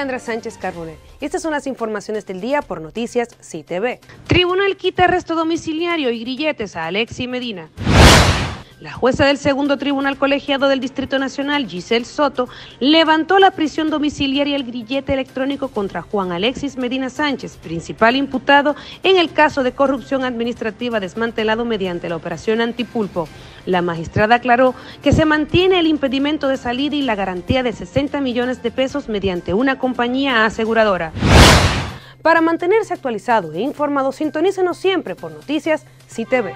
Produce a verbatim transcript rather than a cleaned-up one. Alejandra Sánchez Carbone. Estas son las informaciones del día por Noticias SiTV. Tribunal quita arresto domiciliario y grilletes a Alexis Medina. La jueza del segundo Tribunal Colegiado del Distrito Nacional, Giselle Soto, levantó la prisión domiciliaria y el grillete electrónico contra Juan Alexis Medina Sánchez, principal imputado en el caso de corrupción administrativa desmantelado mediante la operación Antipulpo. La magistrada aclaró que se mantiene el impedimento de salida y la garantía de sesenta millones de pesos mediante una compañía aseguradora. Para mantenerse actualizado e informado, sintonícenos siempre por Noticias SiTV.